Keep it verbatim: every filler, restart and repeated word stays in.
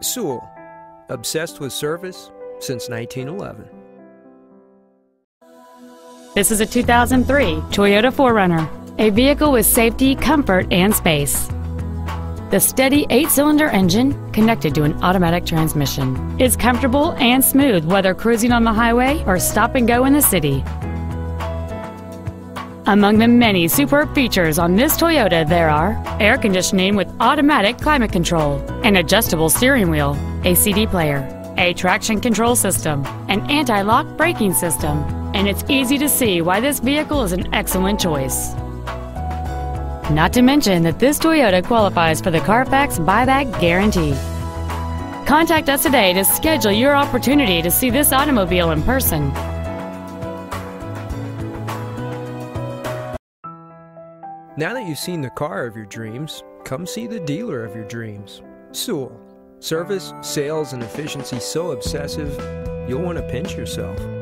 Sewell, obsessed with service since nineteen eleven. This is a two thousand three Toyota four runner, a vehicle with safety, comfort, and space. The steady eight-cylinder engine, connected to an automatic transmission, is comfortable and smooth whether cruising on the highway or stop and go in the city. Among the many superb features on this Toyota, there are air conditioning with automatic climate control, an adjustable steering wheel, a C D player, a traction control system, an anti-lock braking system, and it's easy to see why this vehicle is an excellent choice. Not to mention that this Toyota qualifies for the Carfax buyback guarantee. Contact us today to schedule your opportunity to see this automobile in person. Now that you've seen the car of your dreams, come see the dealer of your dreams, Sewell. Service, sales, and efficiency so obsessive, you'll want to pinch yourself.